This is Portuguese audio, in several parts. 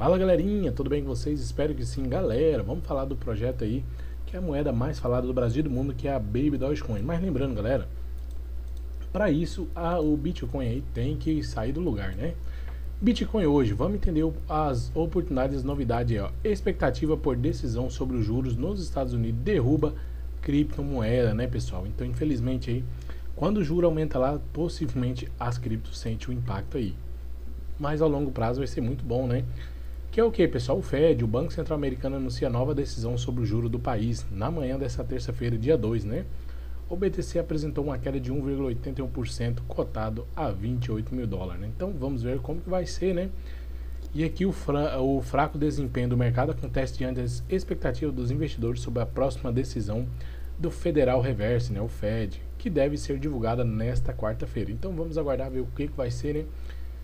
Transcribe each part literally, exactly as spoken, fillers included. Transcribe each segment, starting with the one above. Fala galerinha, tudo bem com vocês? Espero que sim, galera. Vamos falar do projeto aí, que é a moeda mais falada do Brasil e do mundo, que é a Baby Doge Coin. Mas lembrando, galera, para isso a, o Bitcoin aí tem que sair do lugar, né? Bitcoin hoje, vamos entender as oportunidades, novidade aí, ó. Expectativa por decisão sobre os juros nos Estados Unidos derruba criptomoeda, né, pessoal? Então, infelizmente aí, quando o juro aumenta lá, possivelmente as criptos sentem o impacto aí. Mas ao longo prazo vai ser muito bom, né? Que é o que, pessoal? O Fed, o Banco Central Americano, anuncia nova decisão sobre o juro do país na manhã dessa terça-feira, dia dois, né? O B T C apresentou uma queda de um vírgula oitenta e um por cento, cotado a vinte e oito mil dólares, né? Então vamos ver como que vai ser, né? E aqui o, fra o fraco desempenho do mercado acontece diante das expectativas dos investidores sobre a próxima decisão do Federal Reserve, né? O Fed, que deve ser divulgada nesta quarta-feira. Então vamos aguardar ver o que, que vai ser, né?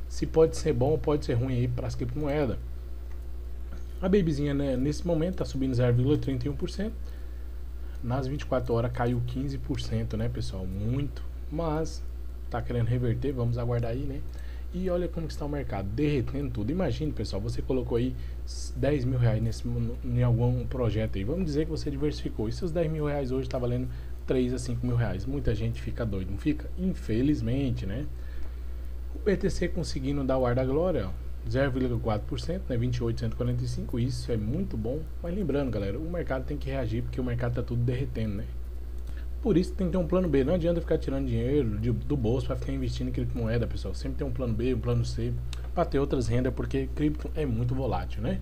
Se pode ser bom ou pode ser ruim aí para as criptomoedas. A Babyzinha, né, nesse momento está subindo zero vírgula trinta e um por cento. Nas vinte e quatro horas caiu quinze por cento, né, pessoal? Muito. Mas tá querendo reverter, vamos aguardar aí, né? E olha como está o mercado, derretendo tudo. Imagine, pessoal, você colocou aí dez mil reais nesse, em algum projeto aí. Vamos dizer que você diversificou. E seus dez mil reais hoje está valendo três a cinco mil reais. Muita gente fica doida, não fica? Infelizmente, né? O B T C conseguindo dar o ar da glória, ó. zero vírgula quatro por cento, né, vinte e oito mil cento e quarenta e cinco, isso é muito bom, mas lembrando, galera, o mercado tem que reagir, porque o mercado tá tudo derretendo, né? Por isso tem que ter um plano B, não adianta ficar tirando dinheiro de, do bolso para ficar investindo em criptomoeda, pessoal. Sempre tem um plano B, um plano C, para ter outras rendas, porque cripto é muito volátil, né?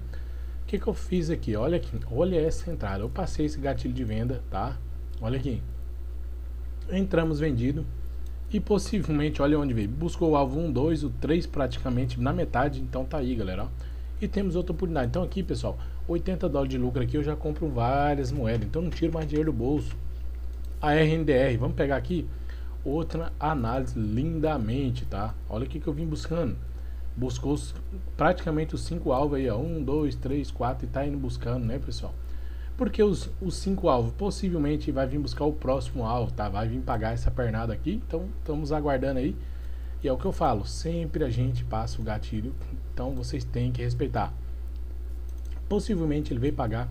O que que eu fiz aqui? Olha aqui, olha essa entrada, eu passei esse gatilho de venda, tá? Olha aqui, entramos vendido. E possivelmente, olha onde veio, buscou o alvo um, dois, o três praticamente na metade, então tá aí, galera, ó. E temos outra oportunidade, então aqui, pessoal, oitenta dólares de lucro aqui, eu já compro várias moedas, então não tiro mais dinheiro do bolso. A R N D R, vamos pegar aqui, outra análise lindamente, tá? Olha o que que eu vim buscando, buscou praticamente os cinco alvos aí, ó, um, dois, três, quatro, e tá indo buscando, né, pessoal? Porque os, os cinco alvos possivelmente vai vir buscar o próximo alvo, tá? Vai vir pagar essa pernada aqui, então estamos aguardando aí. E é o que eu falo, sempre a gente passa o gatilho, então vocês têm que respeitar. Possivelmente ele veio pagar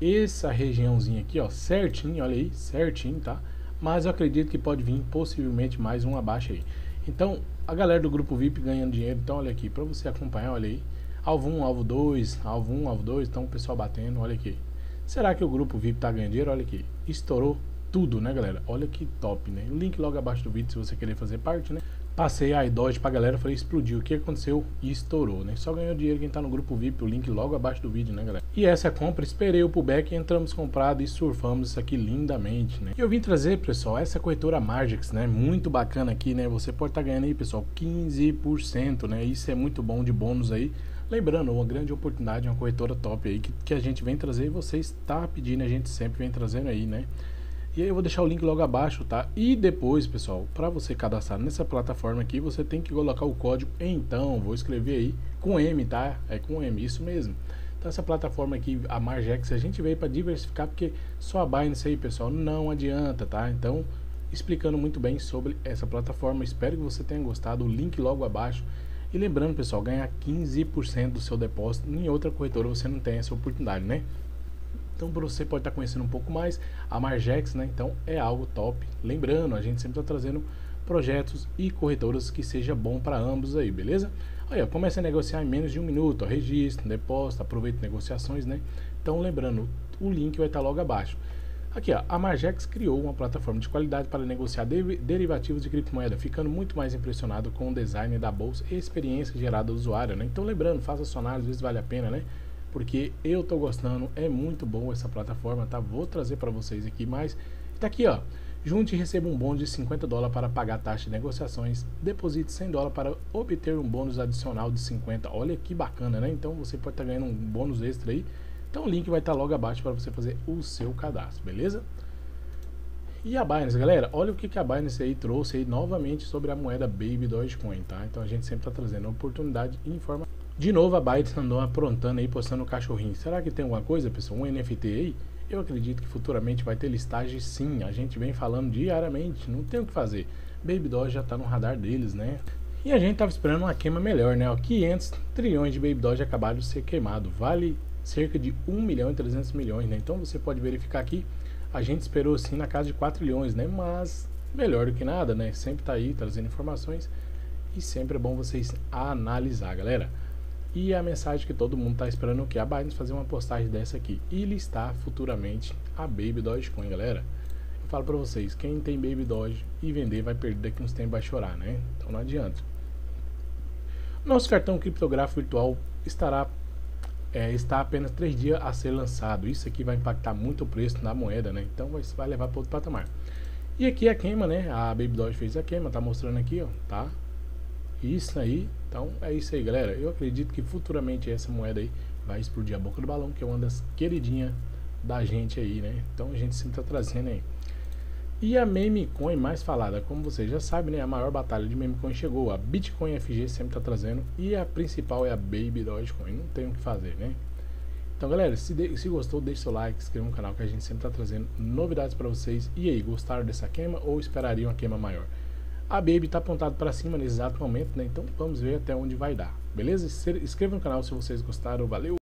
essa regiãozinha aqui, ó, certinho, olha aí, certinho, tá? Mas eu acredito que pode vir possivelmente mais um abaixo aí. Então, a galera do grupo V I P ganhando dinheiro, então olha aqui, pra você acompanhar, olha aí. Alvo um, alvo dois, alvo um, alvo dois, então o pessoal batendo, olha aqui. Será que o grupo V I P tá ganhando dinheiro? Olha aqui, estourou tudo, né, galera? Olha que top, né? Link logo abaixo do vídeo se você querer fazer parte, né? Passei a iDodge pra galera, falei, explodiu. O que aconteceu? Estourou, né? Só ganhou dinheiro quem tá no grupo V I P, o link logo abaixo do vídeo, né, galera? E essa compra, esperei o pullback, entramos comprado e surfamos isso aqui lindamente, né? E eu vim trazer, pessoal, essa corretora Margex, né? Muito bacana aqui, né? Você pode tá ganhando aí, pessoal, quinze por cento, né? Isso é muito bom de bônus aí. Lembrando, uma grande oportunidade, uma corretora top aí que, que a gente vem trazer e você está pedindo, a gente sempre vem trazendo aí, né? E aí eu vou deixar o link logo abaixo, tá? E depois, pessoal, para você cadastrar nessa plataforma aqui, você tem que colocar o código, então, vou escrever aí com M, tá? É com M, isso mesmo. Então essa plataforma aqui, a Margex, a gente veio para diversificar, porque só a Binance aí, pessoal, não adianta, tá? Então, explicando muito bem sobre essa plataforma, espero que você tenha gostado, o link logo abaixo. E lembrando, pessoal, ganhar quinze por cento do seu depósito, em outra corretora você não tem essa oportunidade, né? Então você pode estar conhecendo um pouco mais a Margex, né? Então é algo top. Lembrando, a gente sempre está trazendo projetos e corretoras que seja bom para ambos aí, beleza? Olha, começa a negociar em menos de um minuto, ó, registro, depósito, aproveita negociações, né? Então lembrando, o link vai estar logo abaixo. Aqui, ó, a Margex criou uma plataforma de qualidade para negociar de derivativos de criptomoeda, ficando muito mais impressionado com o design da bolsa e a experiência gerada ao usuário, né? Então, lembrando, faça sua análise, às vezes vale a pena, né? Porque eu tô gostando, é muito bom essa plataforma, tá? Vou trazer para vocês aqui mais. Tá aqui, ó. Junte e receba um bônus de cinquenta dólares para pagar a taxa de negociações. Deposite cem dólares para obter um bônus adicional de cinquenta. Olha que bacana, né? Então, você pode estar ganhando um bônus extra aí. Então o link vai estar logo abaixo para você fazer o seu cadastro, beleza? E a Binance, galera, olha o que, que a Binance aí trouxe aí novamente sobre a moeda Baby Doge Coin, tá? Então a gente sempre está trazendo oportunidade e informação. De novo a Binance andou aprontando aí, postando o cachorrinho. Será que tem alguma coisa, pessoal? Um N F T aí? Eu acredito que futuramente vai ter listagem, sim. A gente vem falando diariamente, não tem o que fazer. Baby Doge já está no radar deles, né? E a gente estava esperando uma queima melhor, né? Ó, quinhentos trilhões de Baby Doge acabaram de ser queimado, vale cerca de um milhão e trezentos milhões, né? Então você pode verificar aqui, a gente esperou assim na casa de quatro trilhões, né? Mas melhor do que nada, né? Sempre tá aí trazendo informações e sempre é bom vocês analisar, galera. E a mensagem que todo mundo tá esperando, que a Binance fazer uma postagem dessa aqui e listar futuramente a Baby Doge Coin, galera. Eu falo para vocês, quem tem Baby Doge e vender vai perder daqui uns tempos, vai chorar, né? Então não adianta. Nosso cartão criptográfico virtual estará É, está apenas três dias a ser lançado. Isso aqui vai impactar muito o preço na moeda, né? Então isso vai levar para outro patamar. E aqui a queima, né? A Baby Doge fez a queima, tá mostrando aqui, ó, tá? Isso aí. Então é isso aí, galera. Eu acredito que futuramente essa moeda aí vai explodir a boca do balão, que é uma das queridinhas da gente aí, né? Então a gente sempre tá trazendo aí. E a MemeCoin mais falada, como você já sabe, né? A maior batalha de MemeCoin chegou. A Bitcoin F G sempre tá trazendo. E a principal é a Baby Doge Coin. Não tem o que fazer, né? Então, galera, se, de, se gostou, deixe seu like, se inscreva no canal, que a gente sempre tá trazendo novidades para vocês. E aí, gostaram dessa queima ou esperariam uma queima maior? A Baby tá apontado para cima nesse exato momento, né? Então, vamos ver até onde vai dar, beleza? Se, inscreva no canal se vocês gostaram. Valeu!